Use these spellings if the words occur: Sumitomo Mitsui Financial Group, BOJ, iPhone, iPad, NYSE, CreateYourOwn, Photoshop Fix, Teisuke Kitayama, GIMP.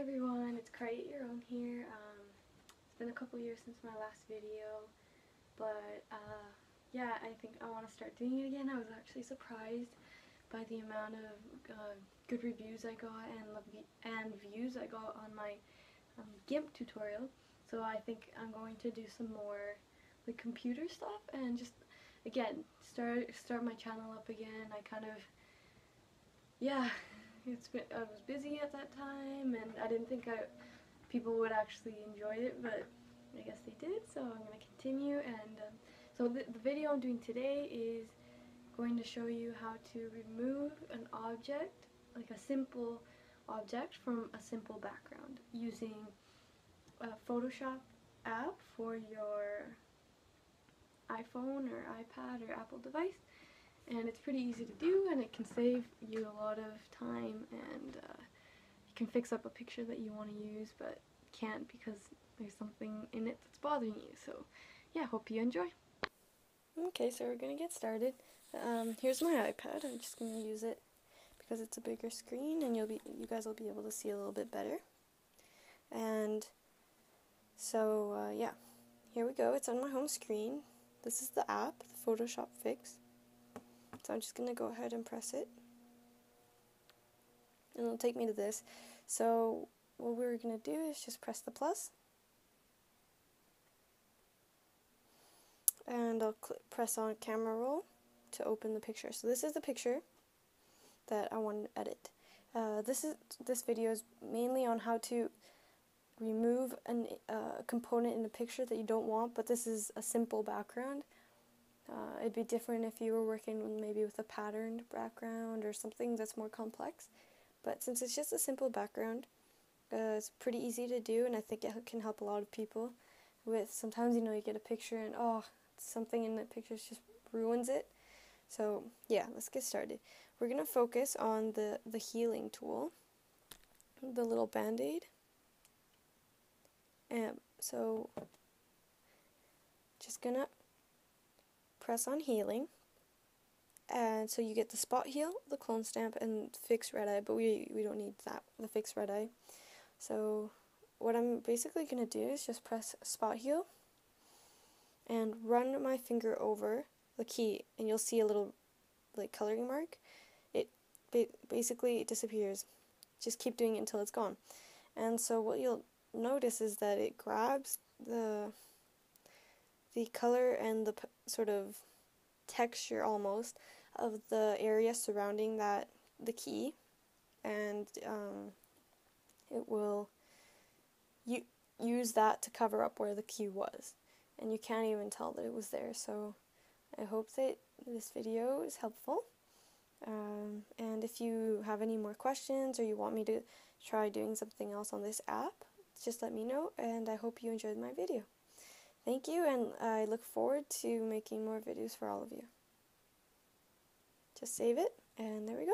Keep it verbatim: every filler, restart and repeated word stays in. Hi everyone, it's CreateYourOwn here. Um, it's been a couple years since my last video, but uh, yeah, I think I want to start doing it again. I was actually surprised by the amount of uh, good reviews I got and, and views I got on my um, GIMP tutorial, so I think I'm going to do some more like computer stuff and just, again, start, start my channel up again. I kind of, yeah. It's been, I was busy at that time and I didn't think I, people would actually enjoy it, but I guess they did, so I'm going to continue. And um, so the, the video I'm doing today is going to show you how to remove an object, like a simple object, from a simple background using a Photoshop app for your iPhone or iPad or Apple device. And it's pretty easy to do, and it can save you a lot of time, and uh, you can fix up a picture that you want to use but can't because there's something in it that's bothering you. So yeah, hope you enjoy. Okay, so we're going to get started. Um, here's my iPad. I'm just going to use it because it's a bigger screen and you'll be, you guys will be able to see a little bit better. And so uh, yeah, here we go. It's on my home screen. This is the app, the Photoshop Fix. So I'm just going to go ahead and press it, and it'll take me to this. So what we're going to do is just press the plus, and I'll press on camera roll to open the picture. So this is the picture that I want to edit. Uh, this is this video is mainly on how to remove a uh, component in a picture that you don't want, but this is a simple background. Uh, it'd be different if you were working with, maybe with a patterned background or something that's more complex. But since it's just a simple background, uh, it's pretty easy to do, and I think it can help a lot of people with, sometimes, you know, you get a picture and oh, something in the picture just ruins it. So yeah, let's get started. We're going to focus on the, the healing tool, the little band-aid. And so just going to press on healing, and so you get the spot heal, the clone stamp, and fix red eye, but we, we don't need that, the fix red eye. So what I'm basically going to do is just press spot heal and run my finger over the key, and you'll see a little like coloring mark. It ba basically it disappears. Just keep doing it until it's gone. And so what you'll notice is that it grabs the the color and the p sort of texture almost of the area surrounding that the key, and um, it will you use that to cover up where the key was, and you can't even tell that it was there. So I hope that this video is helpful, um, and if you have any more questions or you want me to try doing something else on this app, just let me know, and I hope you enjoyed my video. Thank you, and I look forward to making more videos for all of you. Just save it, and there we go.